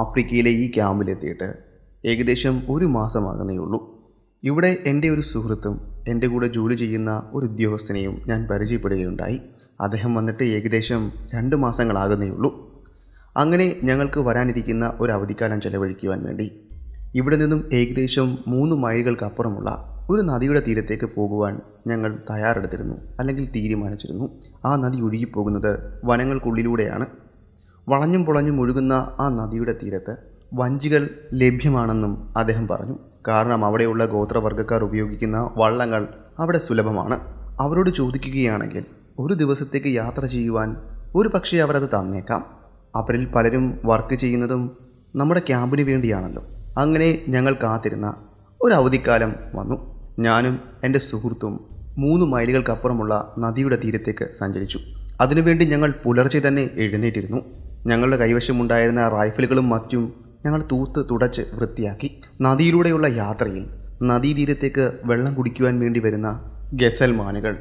ആഫ്രിക്കയിലെ ഈ ക്യാമ്പിലെത്തിയിട്ട് ഏകദേശം ഒരു മാസമാകുന്നേയുള്ളൂ. ഇവിടെ എൻ്റെ ഒരു സുഹൃത്തും എൻ്റെ കൂടെ ജോലി ചെയ്യുന്ന ഒരു ഉദ്യോഗസ്ഥനെയും ഞാൻ പരിചയപ്പെടുകയുണ്ടായി. അദ്ദേഹം വന്നിട്ട് ഏകദേശം 2 മാസങ്ങളാകുന്നേയുള്ളൂ. അങ്ങനെ ഞങ്ങൾക്ക് വരാനിരിക്കുന്ന ഒരു അവധിക്കാലം ചെലവഴിക്കുവാൻ വേണ്ടി ഇവിടെ നിന്നും ഏകദേശം 3 മൈലുകൾക്കപ്പുറമുള്ള ഒരു നദിയുടെ തീരത്തേക്ക് പോകുവാൻ ഞങ്ങൾ തയ്യാറെടുത്തിരുന്നു, അല്ലെങ്കിൽ തീരുമാനിച്ചിരുന്നു. ആ നദി ഒഴുകിപ്പോകുന്നത് വനങ്ങൾക്കുള്ളിലൂടെയാണ്. വളഞ്ഞും പൊളഞ്ഞും ഒഴുകുന്ന ആ നദിയുടെ തീരത്ത് വഞ്ചികൾ ലഭ്യമാണെന്നും അദ്ദേഹം പറഞ്ഞു. കാരണം അവിടെയുള്ള ഗോത്രവർഗ്ഗക്കാർ ഉപയോഗിക്കുന്ന വള്ളങ്ങൾ അവിടെ സുലഭമാണ്. അവരോട് ചോദിക്കുകയാണെങ്കിൽ ഒരു ദിവസത്തേക്ക് യാത്ര ചെയ്യുവാൻ ഒരു പക്ഷേ അവരത് തന്നേക്കാം. അവരിൽ പലരും വർക്ക് ചെയ്യുന്നതും നമ്മുടെ ക്യാമ്പിന് വേണ്ടിയാണല്ലോ. അങ്ങനെ ഞങ്ങൾ കാത്തിരുന്ന ഒരു അവധിക്കാലം വന്നു. ഞാനും എൻ്റെ സുഹൃത്തും 3 മൈലുകൾക്കപ്പുറമുള്ള നദിയുടെ തീരത്തേക്ക് സഞ്ചരിച്ചു. അതിനുവേണ്ടി ഞങ്ങൾ പുലർച്ചെ തന്നെ എഴുന്നേറ്റിരുന്നു. ഞങ്ങളുടെ കൈവശമുണ്ടായിരുന്ന റൈഫിലുകളും മറ്റും ഞങ്ങൾ തൂത്ത് തുടച്ച് വൃത്തിയാക്കി. നദിയിലൂടെയുള്ള യാത്രയിൽ നദീതീരത്തേക്ക് വെള്ളം കുടിക്കുവാൻ വേണ്ടി വരുന്ന ഗസൽ മാനുകൾ,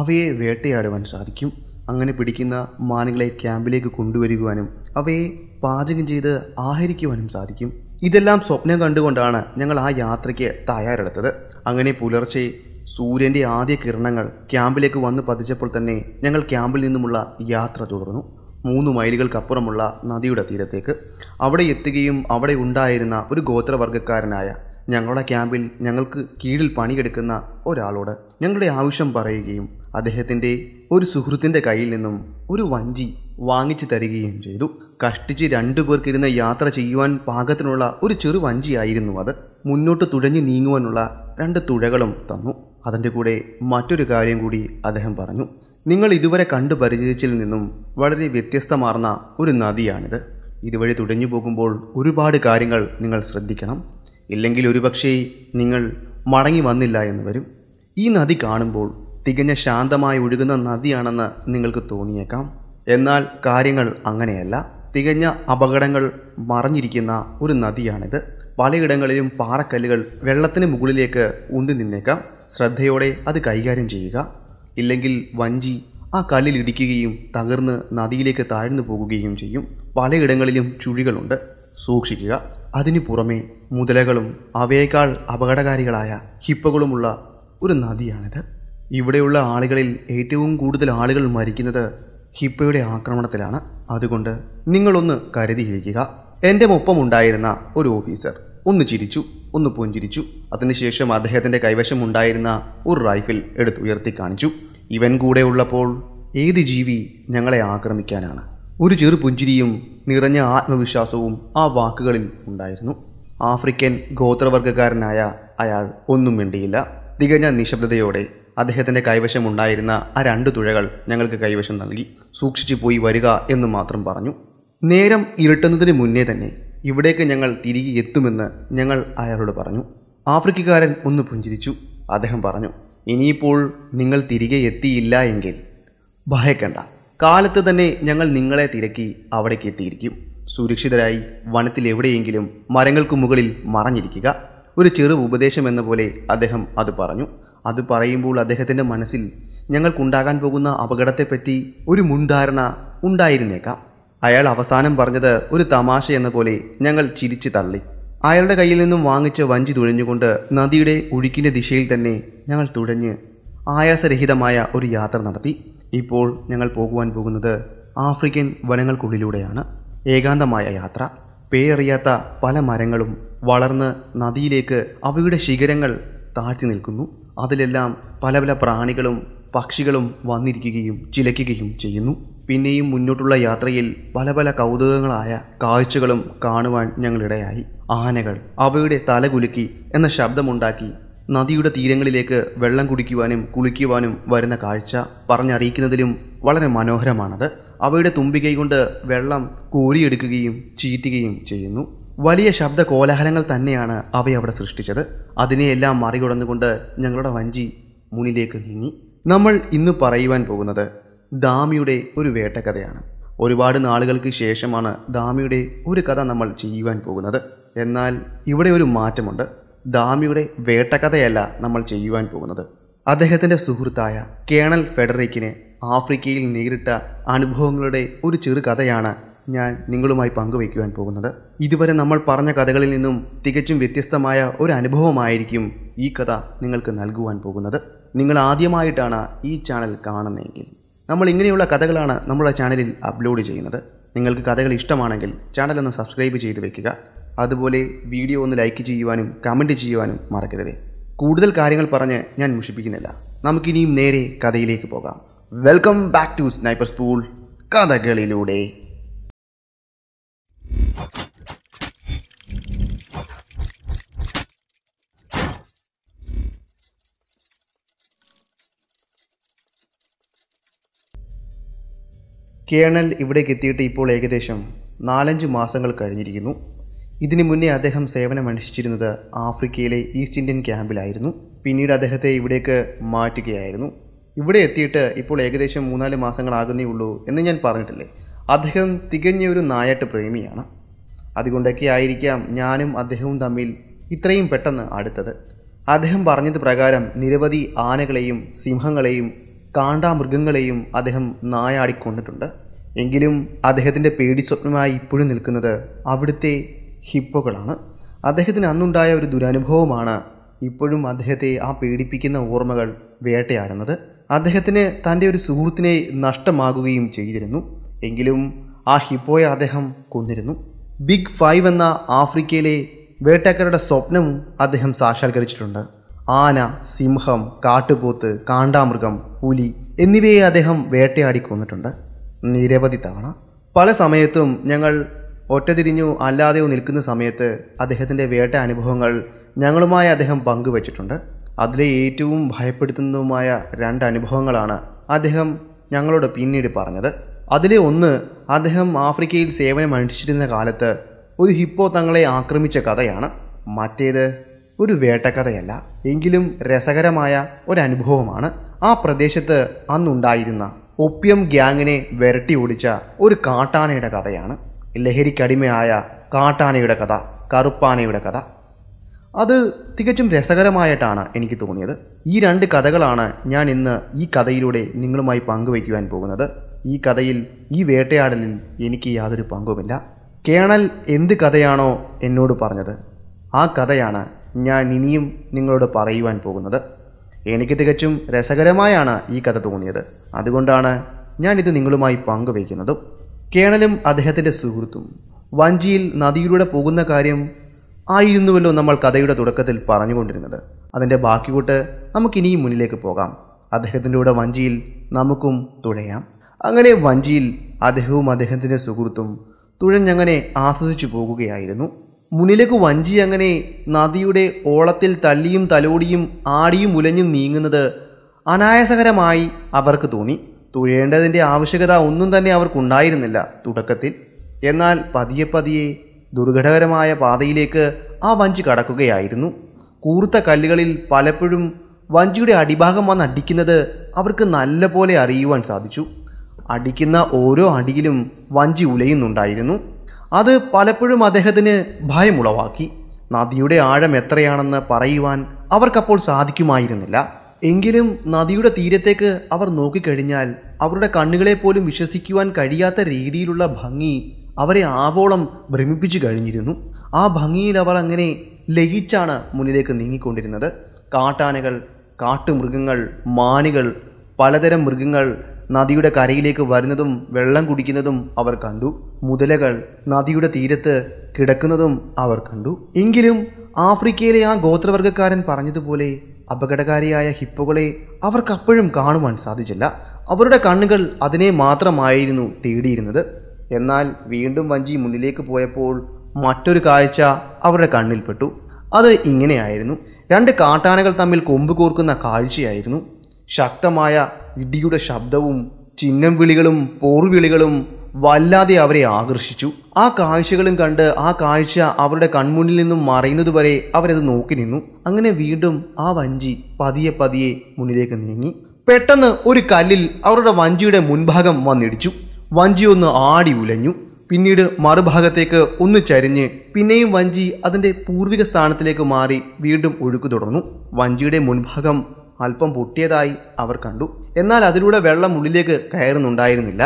അവയെ വേട്ടയാടുവാൻ സാധിക്കും. അങ്ങനെ പിടിക്കുന്ന മാനുകളെ ക്യാമ്പിലേക്ക് കൊണ്ടുവരുവാനും അവയെ പാചകം ചെയ്ത് ആഹരിക്കുവാനും സാധിക്കും. ഇതെല്ലാം സ്വപ്നം കണ്ടുകൊണ്ടാണ് ഞങ്ങൾ ആ യാത്രയ്ക്ക് തയ്യാറെടുത്തത്. അങ്ങനെ പുലർച്ചെ സൂര്യൻ്റെ ആദ്യ കിരണങ്ങൾ ക്യാമ്പിലേക്ക് വന്ന് പതിച്ചപ്പോൾ തന്നെ ഞങ്ങൾ ക്യാമ്പിൽ നിന്നുമുള്ള യാത്ര തുടർന്നു. 3 മൈലുകൾക്കപ്പുറമുള്ള നദിയുടെ തീരത്തേക്ക് അവിടെ എത്തുകയും അവിടെ ഉണ്ടായിരുന്ന ഒരു ഗോത്രവർഗ്ഗക്കാരനായ ഞങ്ങളുടെ ക്യാമ്പിൽ ഞങ്ങൾക്ക് കീഴിൽ പണിയെടുക്കുന്ന ഒരാളോട് ഞങ്ങളുടെ ആവശ്യം പറയുകയും അദ്ദേഹത്തിൻ്റെ ഒരു സുഹൃത്തിൻ്റെ കയ്യിൽ നിന്നും ഒരു വഞ്ചി വാങ്ങിച്ചു തരികയും ചെയ്തു. കഷ്ടിച്ച് 2 പേർക്കിരുന്ന് യാത്ര ചെയ്യുവാൻ പാകത്തിനുള്ള ഒരു ചെറു വഞ്ചിയായിരുന്നു അത്. മുന്നോട്ട് തുഴഞ്ഞു നീങ്ങുവാനുള്ള 2 തുഴകളും തന്നു. അതിൻ്റെ കൂടെ മറ്റൊരു കാര്യം കൂടി അദ്ദേഹം പറഞ്ഞു. നിങ്ങൾ ഇതുവരെ കണ്ടു പരിചയിച്ചതിൽ നിന്നും വളരെ വ്യത്യസ്തമാർന്ന ഒരു നദിയാണിത്. ഇതുവഴി തുഴഞ്ഞു പോകുമ്പോൾ ഒരുപാട് കാര്യങ്ങൾ നിങ്ങൾ ശ്രദ്ധിക്കണം, ഇല്ലെങ്കിൽ ഒരുപക്ഷേ നിങ്ങൾ മടങ്ങി വന്നില്ല എന്ന് വരും. ഈ നദി കാണുമ്പോൾ തികഞ്ഞ ശാന്തമായി ഒഴുകുന്ന നദിയാണെന്ന് നിങ്ങൾക്ക് തോന്നിയേക്കാം, എന്നാൽ കാര്യങ്ങൾ അങ്ങനെയല്ല. തികഞ്ഞ അപകടങ്ങൾ മറഞ്ഞിരിക്കുന്ന ഒരു നദിയാണിത്. പലയിടങ്ങളിലും പാറക്കല്ലുകൾ വെള്ളത്തിന് മുകളിലേക്ക് ഉന്തി നിന്നേക്കാം. ശ്രദ്ധയോടെ അത് കൈകാര്യം ചെയ്യുക, ഇല്ലെങ്കിൽ വഞ്ചി ആ കല്ലിൽ ഇടിക്കുകയും തകർന്ന് നദിയിലേക്ക് താഴ്ന്നു പോകുകയും ചെയ്യും. പലയിടങ്ങളിലും ചുഴികളുണ്ട്, സൂക്ഷിക്കുക. അതിനു പുറമെ മുതലകളും അവയേക്കാൾ അപകടകാരികളായ ഹിപ്പകളുമുള്ള ഒരു നദിയാണിത്. ഇവിടെയുള്ള ആളുകളിൽ ഏറ്റവും കൂടുതൽ ആളുകൾ മരിക്കുന്നത് ഹിപ്പയുടെ ആക്രമണത്തിലാണ്. അതുകൊണ്ട് നിങ്ങളൊന്ന് കരുതിയിരിക്കുക. എൻ്റെ ഒപ്പമുണ്ടായിരുന്ന ഒരു ഓഫീസർ ഒന്ന് ചിരിച്ചു, ഒന്ന് പുഞ്ചിരിച്ചു. അതിനുശേഷം അദ്ദേഹത്തിൻ്റെ കൈവശമുണ്ടായിരുന്ന ഒരു റൈഫിൽ എടുത്തുയർത്തി കാണിച്ചു. ഇവൻ കൂടെ ഉള്ളപ്പോൾ ഏത് ജീവി ഞങ്ങളെ ആക്രമിക്കാനാണ്? ഒരു ചെറു പുഞ്ചിരിയും നിറഞ്ഞ ആത്മവിശ്വാസവും ആ വാക്കുകളിൽ ഉണ്ടായിരുന്നു. ആഫ്രിക്കൻ ഗോത്രവർഗ്ഗക്കാരനായ അയാൾ ഒന്നും മിണ്ടിയില്ല. തികഞ്ഞ നിശബ്ദതയോടെ അദ്ദേഹത്തിൻ്റെ കൈവശമുണ്ടായിരുന്ന ആ 2 തുഴകൾ ഞങ്ങൾക്ക് കൈവശം നൽകി. സൂക്ഷിച്ചു പോയി വരിക എന്ന് മാത്രം പറഞ്ഞു. നേരം ഇരുട്ടുന്നതിന് മുന്നേ തന്നെ ഇവിടേക്ക് ഞങ്ങൾ തിരികെ എത്തുമെന്ന് ഞങ്ങൾ അയാളോട് പറഞ്ഞു. ആഫ്രിക്കക്കാരൻ ഒന്ന് പുഞ്ചിരിച്ചു. അദ്ദേഹം പറഞ്ഞു, ഇനിയിപ്പോൾ നിങ്ങൾ തിരികെ എത്തിയില്ല എങ്കിൽ ഭയക്കണ്ട, കാലത്ത് തന്നെ ഞങ്ങൾ നിങ്ങളെ തിരക്കി അവിടേക്ക് എത്തിയിരിക്കും. സുരക്ഷിതരായി വനത്തിൽ എവിടെയെങ്കിലും മരങ്ങൾക്ക് മുകളിൽ മറഞ്ഞിരിക്കുക. ഒരു ചെറു ഉപദേശം എന്ന പോലെ അദ്ദേഹം അത് പറഞ്ഞു. അത് പറയുമ്പോൾ അദ്ദേഹത്തിൻ്റെ മനസ്സിൽ ഞങ്ങൾക്കുണ്ടാകാൻ പോകുന്ന അപകടത്തെപ്പറ്റി ഒരു മുൻധാരണ ഉണ്ടായിരുന്നേക്കാം. അയാൾ അവസാനം പറഞ്ഞത് ഒരു തമാശ എന്ന പോലെ ഞങ്ങൾ ചിരിച്ചു തള്ളി. അയാളുടെ കയ്യിൽ നിന്നും വാങ്ങിച്ച വഞ്ചി തുഴഞ്ഞുകൊണ്ട് നദിയുടെ ഒഴുക്കിൻ്റെ ദിശയിൽ തന്നെ ഞങ്ങൾ തുഴഞ്ഞ് ആയാസരഹിതമായ ഒരു യാത്ര നടത്തി. ഇപ്പോൾ ഞങ്ങൾ പോകുവാൻ പോകുന്നത് ആഫ്രിക്കൻ വനങ്ങൾക്കുള്ളിലൂടെയാണ്. ഏകാന്തമായ യാത്ര. പേരറിയാത്ത പല മരങ്ങളും വളർന്ന് നദിയിലേക്ക് അവയുടെ ശിഖരങ്ങൾ താഴ്ത്തി നിൽക്കുന്നു. അതിലെല്ലാം പല പല പ്രാണികളും പക്ഷികളും വന്നിരിക്കുകയും ചിലയ്ക്കുകയും ചെയ്യുന്നു. പിന്നെയും മുന്നോട്ടുള്ള യാത്രയിൽ പല പല കൗതുകങ്ങളായ കാഴ്ചകളും കാണുവാൻ ഞങ്ങളിടയായി. ആനകൾ അവയുടെ തലകുലുക്കി എന്ന ശബ്ദമുണ്ടാക്കി നദിയുടെ തീരങ്ങളിലേക്ക് വെള്ളം കുടിക്കുവാനും കുളിക്കുവാനും വരുന്ന കാഴ്ച പറഞ്ഞറിയിക്കുന്നതിലും വളരെ മനോഹരമാണത്. അവയുടെ തുമ്പികൈ കൊണ്ട് വെള്ളം കോരിയെടുക്കുകയും ചീറ്റുകയും ചെയ്യുന്നു. വലിയ ശബ്ദ കോലാഹലങ്ങൾ തന്നെയാണ് അവയവിടെ സൃഷ്ടിച്ചത്. അതിനെയെല്ലാം മറികടന്നുകൊണ്ട് ഞങ്ങളുടെ വഞ്ചി മുന്നിലേക്ക് നീങ്ങി. നമ്മൾ ഇന്ന് പറയുവാൻ പോകുന്നത് ദാമിയുടെ ഒരു വേട്ടക്കഥയാണ്. ഒരുപാട് നാളുകൾക്ക് ശേഷമാണ് ദാമിയുടെ ഒരു കഥ നമ്മൾ ചെയ്യുവാൻ പോകുന്നത്. എന്നാൽ ഇവിടെ ഒരു മാറ്റമുണ്ട്. ദാമിയുടെ വേട്ടക്കഥയല്ല നമ്മൾ ചെയ്യുവാൻ പോകുന്നത്. അദ്ദേഹത്തിൻ്റെ സുഹൃത്തായ കേണൽ ഫെഡറിക്കിന് ആഫ്രിക്കയിൽ നേരിട്ട അനുഭവങ്ങളുടെ ഒരു ചെറുകഥയാണ് ഞാൻ നിങ്ങളുമായി പങ്കുവയ്ക്കുവാൻ പോകുന്നത്. ഇതുവരെ നമ്മൾ പറഞ്ഞ കഥകളിൽ നിന്നും തികച്ചും വ്യത്യസ്തമായ ഒരു അനുഭവമായിരിക്കും ഈ കഥ നിങ്ങൾക്ക് നൽകുവാൻ പോകുന്നത്. നിങ്ങൾ ആദ്യമായിട്ടാണ് ഈ ചാനൽ കാണുന്നതെങ്കിൽ നമ്മൾ ഇങ്ങനെയുള്ള കഥകളാണ് നമ്മുടെ ചാനലിൽ അപ്ലോഡ് ചെയ്യുന്നത്. നിങ്ങൾക്ക് കഥകൾ ഇഷ്ടമാണെങ്കിൽ ചാനലൊന്ന് സബ്സ്ക്രൈബ് ചെയ്ത് വയ്ക്കുക. അതുപോലെ വീഡിയോ ഒന്ന് ലൈക്ക് ചെയ്യുവാനും കമൻറ്റ് ചെയ്യുവാനും മറക്കരുത്. കൂടുതൽ കാര്യങ്ങൾ പറഞ്ഞ് ഞാൻ മുഷിപ്പിക്കുന്നില്ല, നമുക്കിനിയും നേരെ കഥയിലേക്ക് പോകാം. Welcome back to sniper spool കഥകളിലൂടെ. കേണൽ ഇവിടേക്ക് എത്തിയിട്ട് ഇപ്പോൾ ഏകദേശം 4-5 മാസങ്ങൾ കഴിഞ്ഞിരിക്കുന്നു. ഇതിനു മുന്നേ അദ്ദേഹം സേവനമനുഷ്ഠിച്ചിരുന്നത് ആഫ്രിക്കയിലെ ഈസ്റ്റ് ഇന്ത്യൻ ക്യാമ്പിലായിരുന്നു. പിന്നീട് അദ്ദേഹത്തെ ഇവിടേക്ക് മാറ്റുകയായിരുന്നു. ഇവിടെ എത്തിയിട്ട് ഇപ്പോൾ ഏകദേശം 3-4 മാസങ്ങളാകുന്നേ ഉള്ളൂ എന്ന് ഞാൻ പറഞ്ഞിട്ടില്ലേ. അദ്ദേഹം തികഞ്ഞ ഒരു നായാട്ട് പ്രേമിയാണ്. അതുകൊണ്ടൊക്കെ ആയിരിക്കാം ഞാനും അദ്ദേഹവും തമ്മിൽ ഇത്രയും പെട്ടെന്ന് അടുത്തത്. അദ്ദേഹം പറഞ്ഞത് പ്രകാരം നിരവധി ആനകളെയും സിംഹങ്ങളെയും കാണ്ടാമൃഗങ്ങളെയും അദ്ദേഹം നായാടിക്കൊണ്ടിട്ടുണ്ട്. എങ്കിലും അദ്ദേഹത്തിൻ്റെ പേടി സ്വപ്നമായി ഇപ്പോഴും നിൽക്കുന്നത് അവിടുത്തെ ഹിപ്പോകളാണ്. അദ്ദേഹത്തിന് അന്നുണ്ടായ ഒരു ദുരനുഭവമാണ് ഇപ്പോഴും അദ്ദേഹത്തെ ആ പേടിപ്പിക്കുന്ന ഓർമ്മകൾ വേട്ടയാടുന്നത്. അദ്ദേഹത്തിന് തൻ്റെ ഒരു സുഹൃത്തിനെ നഷ്ടമാകുകയും ചെയ്തിരുന്നു. എങ്കിലും ആ ഹിപ്പോയെ അദ്ദേഹം കൊന്നിരുന്നു. Big 5 എന്ന ആഫ്രിക്കയിലെ വേട്ടക്കാരുടെ സ്വപ്നവും അദ്ദേഹം സാക്ഷാത്കരിച്ചിട്ടുണ്ട്. ആന, സിംഹം, കാട്ടുപോത്ത്, കാണ്ടാമൃഗം, പുലി എന്നിവയെ അദ്ദേഹം വേട്ടയാടിക്കൊന്നിട്ടുണ്ട് നിരവധി തവണ. പല സമയത്തും ഞങ്ങൾ ഒറ്റതിരിഞ്ഞോ അല്ലാതെയോ നിൽക്കുന്ന സമയത്ത് അദ്ദേഹത്തിൻ്റെ വേട്ട അനുഭവങ്ങൾ ഞങ്ങളുമായി അദ്ദേഹം പങ്കുവച്ചിട്ടുണ്ട്. അതിലെ ഏറ്റവും ഭയപ്പെടുത്തുന്നതുമായ 2 അനുഭവങ്ങളാണ് അദ്ദേഹം ഞങ്ങളോട് പിന്നീട് പറഞ്ഞത്. അതിലെ ഒന്ന്, അദ്ദേഹം ആഫ്രിക്കയിൽ സേവനമനുഷ്ഠിച്ചിരുന്ന കാലത്ത് ഒരു ഹിപ്പോ തങ്ങളെ ആക്രമിച്ച കഥയാണ്. മറ്റേത് ഒരു വേട്ടക്കഥയല്ല, എങ്കിലും രസകരമായ ഒരനുഭവമാണ്. ആ പ്രദേശത്ത് അന്നുണ്ടായിരുന്ന ഒപ്യം ഗ്യാങ്ങിനെ വിരട്ടി ഓടിച്ച ഒരു കാട്ടാനയുടെ കഥയാണ്. ലഹരിക്കടിമയായ കാട്ടാനയുടെ കഥ, കറുപ്പാനയുടെ കഥ. അത് തികച്ചും രസകരമായിട്ടാണ് എനിക്ക് തോന്നിയത്. ഈ 2 കഥകളാണ് ഞാൻ ഇന്ന് ഈ കഥയിലൂടെ നിങ്ങളുമായി പങ്കുവയ്ക്കുവാൻ പോകുന്നത്. ഈ കഥയിൽ, ഈ വേട്ടയാടലിൽ എനിക്ക് യാതൊരു പങ്കുമില്ല. കേണൽ എന്ത് കഥയാണോ എന്നോട് പറഞ്ഞത് ആ കഥയാണ് ഞാൻ ഇനിയും നിങ്ങളോട് പറയുവാൻ പോകുന്നത്. എനിക്ക് തികച്ചും രസകരമായാണ് ഈ കഥ തോന്നിയത്, അതുകൊണ്ടാണ് ഞാനിത് നിങ്ങളുമായി പങ്കുവയ്ക്കുന്നതും. കേണലും അദ്ദേഹത്തിൻ്റെ സുഹൃത്തും വഞ്ചിയിൽ നദിയിലൂടെ പോകുന്ന കാര്യം ആയിരുന്നുവല്ലോ നമ്മൾ കഥയുടെ തുടക്കത്തിൽ പറഞ്ഞുകൊണ്ടിരുന്നത്. അതിൻ്റെ ബാക്കി കൂട്ട് നമുക്കിനിയും മുന്നിലേക്ക് പോകാം. അദ്ദേഹത്തിൻ്റെ കൂടെ വഞ്ചിയിൽ നമുക്കും തുഴയാം. അങ്ങനെ വഞ്ചിയിൽ അദ്ദേഹവും അദ്ദേഹത്തിൻ്റെ സുഹൃത്തും തുഴഞ്ഞങ്ങനെ ആസ്വദിച്ചു പോകുകയായിരുന്നു. മുന്നിലേക്ക് വഞ്ചി അങ്ങനെ നദിയുടെ ഓളത്തിൽ തല്ലിയും തലോടിയും ആടിയും ഉലഞ്ഞും നീങ്ങുന്നത് അനായാസകരമായി അവർക്ക് തോന്നി. തുഴയേണ്ടതിൻ്റെ ആവശ്യകത ഒന്നും തന്നെ അവർക്കുണ്ടായിരുന്നില്ല തുടക്കത്തിൽ. എന്നാൽ പതിയെ പതിയെ ദുർഘടകരമായ പാതയിലേക്ക് ആ വഞ്ചി കടക്കുകയായിരുന്നു. കൂർത്ത കല്ലുകളിൽ പലപ്പോഴും വഞ്ചിയുടെ അടിഭാഗം വന്ന് അടിക്കുന്നത് അവർക്ക് നല്ല പോലെ അറിയുവാൻ സാധിച്ചു. അടിക്കുന്ന ഓരോ അടിയിലും വഞ്ചി ഉലയുന്നുണ്ടായിരുന്നു. അത് പലപ്പോഴും അദ്ദേഹത്തിന് ഭയമുളവാക്കി. നദിയുടെ ആഴം എത്രയാണെന്ന് പറയുവാൻ അവർക്കപ്പോൾ സാധിക്കുമായിരുന്നില്ല. എങ്കിലും നദിയുടെ തീരത്തേക്ക് അവർ നോക്കിക്കഴിഞ്ഞാൽ അവരുടെ കണ്ണുകളെ പോലും വിശ്വസിക്കുവാൻ കഴിയാത്ത രീതിയിലുള്ള ഭംഗി അവരെ ആവോളം ഭ്രമിപ്പിച്ചു കഴിഞ്ഞിരുന്നു. ആ ഭംഗിയിൽ അവർ അങ്ങനെ ലയിച്ചാണ് മുന്നിലേക്ക് നീങ്ങിക്കൊണ്ടിരുന്നത്. കാട്ടാനകൾ, കാട്ടുമൃഗങ്ങൾ, മാനുകൾ, പലതരം മൃഗങ്ങൾ നദിയുടെ കരയിലേക്ക് വരുന്നതും വെള്ളം കുടിക്കുന്നതും അവർ കണ്ടു. മുതലകൾ നദിയുടെ തീരത്ത് കിടക്കുന്നതും അവർ കണ്ടു. എങ്കിലും ആഫ്രിക്കയിലെ ആ ഗോത്രവർഗ്ഗക്കാരൻ പറഞ്ഞതുപോലെ അപകടകാരിയായ ഹിപ്പോകളെ അവർക്കപ്പോഴും കാണുവാൻ സാധിച്ചില്ല. അവരുടെ കണ്ണുകൾ അതിനെ മാത്രമായിരുന്നു തേടിയിരുന്നത്. എന്നാൽ വീണ്ടും വഞ്ചി മുന്നിലേക്ക് പോയപ്പോൾ മറ്റൊരു കാഴ്ച അവരുടെ കണ്ണിൽപ്പെട്ടു. അത് ഇങ്ങനെയായിരുന്നു. 2 കാട്ടാനകൾ തമ്മിൽ കൊമ്പ് കോർക്കുന്ന കാഴ്ചയായിരുന്നു. ശക്തമായ ഇടിയുടെ ശബ്ദവും ചിഹ്നം വിളികളും പോർവിളികളും വല്ലാതെ അവരെ ആകർഷിച്ചു. ആ കാഴ്ചകളും കണ്ട് ആ കാഴ്ച അവരുടെ കൺമുന്നിൽ നിന്നും മറയുന്നതുവരെ അവരത് നോക്കി നിന്നു. അങ്ങനെ വീണ്ടും ആ വഞ്ചി പതിയെ പതിയെ മുന്നിലേക്ക് നീങ്ങി. പെട്ടെന്ന് ഒരു കല്ലിൽ അവരുടെ വഞ്ചിയുടെ മുൻഭാഗം വന്നിടിച്ചു. വഞ്ചി ഒന്ന് ആടി ഉലഞ്ഞു. പിന്നീട് മറുഭാഗത്തേക്ക് ഒന്ന് ചരിഞ്ഞ് പിന്നെയും വഞ്ചി അതിൻ്റെ പൂർവിക സ്ഥാനത്തിലേക്ക് മാറി വീണ്ടും ഒഴുക്ക് തുടർന്നു. വഞ്ചിയുടെ മുൻഭാഗം അല്പം പൊട്ടിയതായി അവർ കണ്ടു. എന്നാൽ അതിലൂടെ വെള്ളം ഉള്ളിലേക്ക് കയറുന്നുണ്ടായിരുന്നില്ല.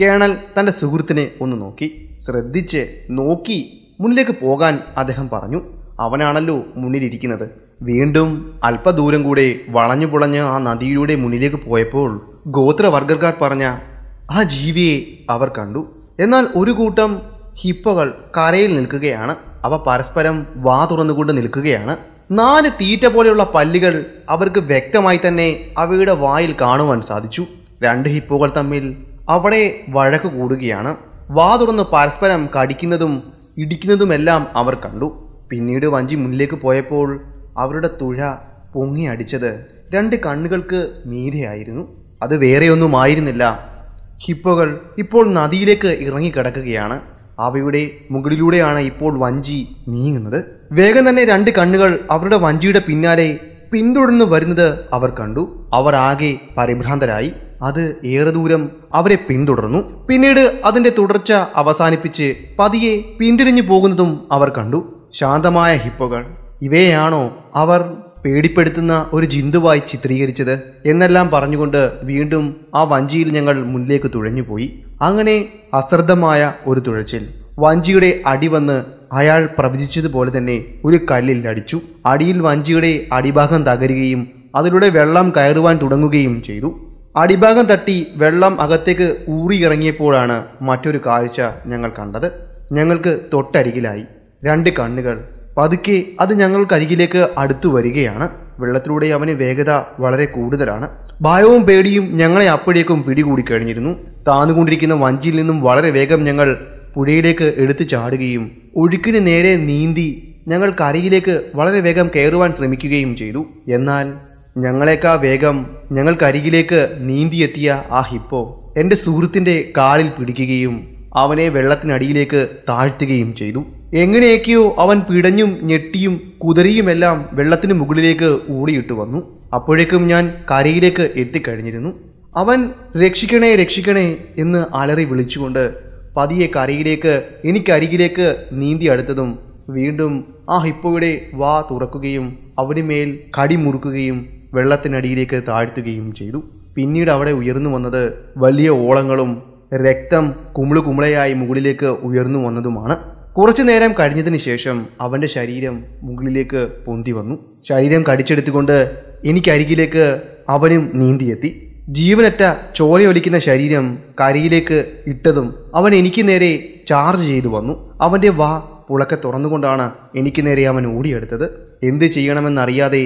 കേണൽ തൻ്റെ സുഹൃത്തിനെ ഒന്ന് നോക്കി, ശ്രദ്ധിച്ച് നോക്കി മുന്നിലേക്ക് പോകാൻ അദ്ദേഹം പറഞ്ഞു. അവനാണല്ലോ മുന്നിലിരിക്കുന്നത്. വീണ്ടും അല്പദൂരം കൂടെ വളഞ്ഞു പുളഞ്ഞ് ആ നദിയിലൂടെ മുന്നിലേക്ക് പോയപ്പോൾ ഗോത്രവർഗക്കാർ പറഞ്ഞ ആ ജീവിയെ അവർ കണ്ടു. എന്നാൽ ഒരു കൂട്ടം ഹിപ്പകൾ കരയിൽ നിൽക്കുകയാണ്. അവ പരസ്പരം വാ തുറന്നുകൊണ്ട് നിൽക്കുകയാണ്. നാല് തീറ്റ പോലെയുള്ള പല്ലുകൾ അവർക്ക് വ്യക്തമായി തന്നെ അവയുടെ വായിൽ കാണുവാൻ സാധിച്ചു. രണ്ട് ഹിപ്പുകൾ തമ്മിൽ അവിടെ വഴക്ക് കൂടുകയാണ്. വാ തുറന്ന് പരസ്പരം കടിക്കുന്നതും ഇടിക്കുന്നതുമെല്ലാം അവർ കണ്ടു. പിന്നീട് വഞ്ചി മുന്നിലേക്ക് പോയപ്പോൾ അവരുടെ തുഴ പൊങ്ങി അടിച്ചത് രണ്ട് കണ്ണുകൾക്ക് മീതെയായിരുന്നു. അത് വേറെയൊന്നുമായിരുന്നില്ല. ഹിപ്പകൾ ഇപ്പോൾ നദിയിലേക്ക് ഇറങ്ങിക്കിടക്കുകയാണ്. അവയുടെ മുകളിലൂടെയാണ് ഇപ്പോൾ വഞ്ചി നീങ്ങുന്നത്. വേഗം തന്നെ രണ്ട് കണ്ണുകൾ അവരുടെ വഞ്ചിയുടെ പിന്നാലെ പിന്തുടർന്നു വരുന്നത് അവർ കണ്ടു. അവർ ആകെ പരിഭ്രാന്തരായി. അത് ഏറെ ദൂരം അവരെ പിന്തുടർന്നു. പിന്നീട് അതിൻ്റെ തുടർച്ച അവസാനിപ്പിച്ച് പതിയെ പിന്തിരിഞ്ഞു പോകുന്നതും അവർ കണ്ടു. ശാന്തമായ ഹിപ്പകൾ ഇവയാണോ അവർ പേടിപ്പെടുത്തുന്ന ഒരു ജിന്തുവായി ചിത്രീകരിച്ചത് എന്നെല്ലാം പറഞ്ഞുകൊണ്ട് വീണ്ടും ആ വഞ്ചിയിൽ ഞങ്ങൾ മുന്നിലേക്ക് തുഴഞ്ഞുപോയി. അങ്ങനെ അശ്രദ്ധമായ ഒരു തുഴച്ചിൽ വഞ്ചിയുടെ അടിവന്ന് അയാൾ പ്രവചിച്ചതുപോലെ തന്നെ ഒരു കല്ലിൽ അടിച്ചു. അടിയിൽ വഞ്ചിയുടെ അടിഭാഗം തകരുകയും അതിലൂടെ വെള്ളം കയറുവാൻ തുടങ്ങുകയും ചെയ്തു. അടിഭാഗം തട്ടി വെള്ളം അകത്തേക്ക് ഊറിയിറങ്ങിയപ്പോഴാണ് മറ്റൊരു കാഴ്ച ഞങ്ങൾ കണ്ടത്. ഞങ്ങൾക്ക് തൊട്ടരികിലായി രണ്ട് കണ്ണുകൾ പതുക്കെ അത് ഞങ്ങൾക്കരികിലേക്ക് അടുത്തു വരികയാണ്. വെള്ളത്തിലൂടെ അവന് വേഗത വളരെ കൂടുതലാണ്. ഭയവും പേടിയും ഞങ്ങളെ അപ്പോഴേക്കും പിടികൂടിക്കഴിഞ്ഞിരുന്നു. താന്നുകൊണ്ടിരിക്കുന്ന വഞ്ചിയിൽ നിന്നും വളരെ വേഗം ഞങ്ങൾ പുഴയിലേക്ക് എടുത്തു ചാടുകയും ഒഴുക്കിന് നേരെ നീന്തി ഞങ്ങൾക്കരികിലേക്ക് വളരെ വേഗം കയറുവാൻ ശ്രമിക്കുകയും ചെയ്തു. എന്നാൽ ഞങ്ങളെക്കാ വേഗം ഞങ്ങൾക്കരികിലേക്ക് നീന്തിയെത്തിയ ആ ഹിപ്പോ എൻ്റെ സുഹൃത്തിൻ്റെ കാലിൽ പിടിക്കുകയും അവനെ വെള്ളത്തിനടിയിലേക്ക് താഴ്ത്തുകയും ചെയ്തു. എങ്ങനെയൊക്കെയോ അവൻ പിടഞ്ഞും ഞെട്ടിയും കുതറിയുമെല്ലാം വെള്ളത്തിന് മുകളിലേക്ക് ഓടിയിട്ടു വന്നു. അപ്പോഴേക്കും ഞാൻ കരയിലേക്ക് എത്തിക്കഴിഞ്ഞിരുന്നു. അവൻ രക്ഷിക്കണേ രക്ഷിക്കണേ എന്ന് അലറി വിളിച്ചുകൊണ്ട് പതിയെ കരയിലേക്ക് എനിക്കരികിലേക്ക് നീന്തി അടുത്തതും വീണ്ടും ആ ഹിപ്പോയുടെ വാ തുറക്കുകയും അവന് മേൽ കടിമുറുക്കുകയും വെള്ളത്തിനടിയിലേക്ക് താഴ്ത്തുകയും ചെയ്തു. പിന്നീട് അവിടെ ഉയർന്നു വന്നത് വലിയ ഓളങ്ങളും രക്തം കുമിളുകുമിളയായി മുകളിലേക്ക് ഉയർന്നു വന്നതുമാണ്. കുറച്ചു നേരം കഴിഞ്ഞതിന് ശേഷം അവൻ്റെ ശരീരം മുകളിലേക്ക് പൊന്തി വന്നു. ശരീരം കടിച്ചെടുത്തുകൊണ്ട് എനിക്കരികിലേക്ക് അവനും നീന്തിയെത്തി. ജീവനറ്റ ചോരയൊലിക്കുന്ന ശരീരം കരിയിലേക്ക് ഇട്ടതും അവൻ എനിക്ക് നേരെ ചാർജ് ചെയ്തു വന്നു. അവൻ്റെ വാ പുളക്കെ തുറന്നുകൊണ്ടാണ് എനിക്ക് നേരെ അവൻ ഓടിയെടുത്തത്. എന്ത് ചെയ്യണമെന്നറിയാതെ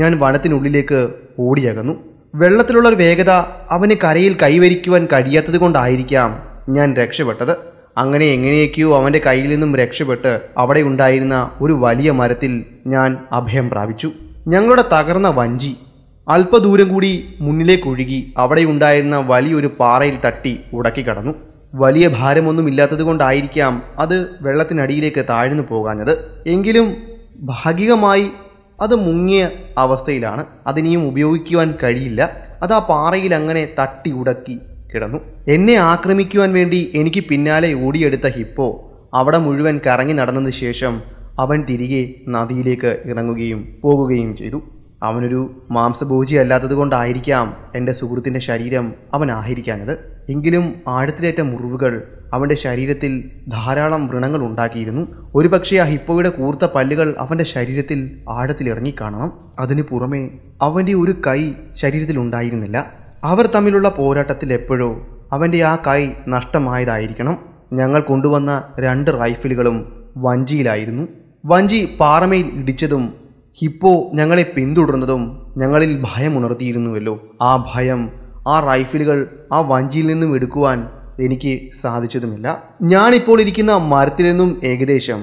ഞാൻ വനത്തിനുള്ളിലേക്ക് ഓടിയകന്നു. വെള്ളത്തിലുള്ളൊരു വേഗത അവന് കരയിൽ കൈവരിക്കുവാൻ കഴിയാത്തത് കൊണ്ടായിരിക്കാം ഞാൻ രക്ഷപ്പെട്ടത്. അങ്ങനെ എങ്ങനെയൊക്കെയോ അവൻ്റെ കയ്യിൽ നിന്നും രക്ഷപ്പെട്ട് അവിടെ ഉണ്ടായിരുന്ന ഒരു വലിയ മരത്തിൽ ഞാൻ അഭയം പ്രാപിച്ചു. ഞങ്ങളുടെ തകർന്ന വഞ്ചി അല്പദൂരം കൂടി മുന്നിലേക്കൊഴുകി അവിടെ ഉണ്ടായിരുന്ന വലിയൊരു പാറയിൽ തട്ടി ഉടക്കി കടന്നു. വലിയ ഭാരമൊന്നുമില്ലാത്തത് കൊണ്ടായിരിക്കാം അത് വെള്ളത്തിനടിയിലേക്ക് താഴ്ന്നു പോകാഞ്ഞത്. എങ്കിലും ഭാഗികമായി അത് മുങ്ങിയ അവസ്ഥയിലാണ്. അതിനെയും ഉപയോഗിക്കുവാൻ കഴിയില്ല. അത് ആ പാറയിൽ അങ്ങനെ തട്ടി ഉടക്കി കിടന്നു. എന്നെ ആക്രമിക്കുവാൻ വേണ്ടി എനിക്ക് പിന്നാലെ ഓടിയെടുത്ത ഹിപ്പോ അവിടെ മുഴുവൻ കറങ്ങി നടന്നതിന് ശേഷം അവൻ തിരികെ നദിയിലേക്ക് ഇറങ്ങുകയും പോകുകയും ചെയ്തു. അവനൊരു മാംസഭോജി അല്ലാത്തത് കൊണ്ടായിരിക്കാം എൻ്റെ സുഹൃത്തിൻ്റെ ശരീരം അവൻ ആഹരിക്കാഞ്ഞത്. എങ്കിലും ആഴത്തിലേറ്റ മുറിവുകൾ അവൻ്റെ ശരീരത്തിൽ ധാരാളം വ്രണങ്ങൾ ഉണ്ടാക്കിയിരുന്നു. ഒരുപക്ഷെ ആ ഹിപ്പോയുടെ കൂർത്ത പല്ലുകൾ അവൻ്റെ ശരീരത്തിൽ ആഴത്തിലിറങ്ങി കാണണം. അതിനു പുറമെ അവൻ്റെ ഒരു കൈ ശരീരത്തിലുണ്ടായിരുന്നില്ല. അവർ തമ്മിലുള്ള പോരാട്ടത്തിൽ എപ്പോഴോ അവൻ്റെ ആ കൈ നഷ്ടമായതായിരിക്കണം. ഞങ്ങൾ കൊണ്ടുവന്ന രണ്ട് റൈഫിലുകളും വഞ്ചിയിലായിരുന്നു. വഞ്ചി പാറമയിൽ ഇടിച്ചതും ഹിപ്പോ ഞങ്ങളെ പിന്തുടർന്നതും ഞങ്ങളിൽ ഭയമുണർത്തിയിരുന്നുവല്ലോ. ആ ഭയം, ആ റൈഫിലുകൾ ആ വഞ്ചിയിൽ നിന്നും എടുക്കുവാൻ എനിക്ക് സാധിച്ചതുമില്ല. ഞാനിപ്പോൾ ഇരിക്കുന്ന മരത്തിൽ നിന്നും ഏകദേശം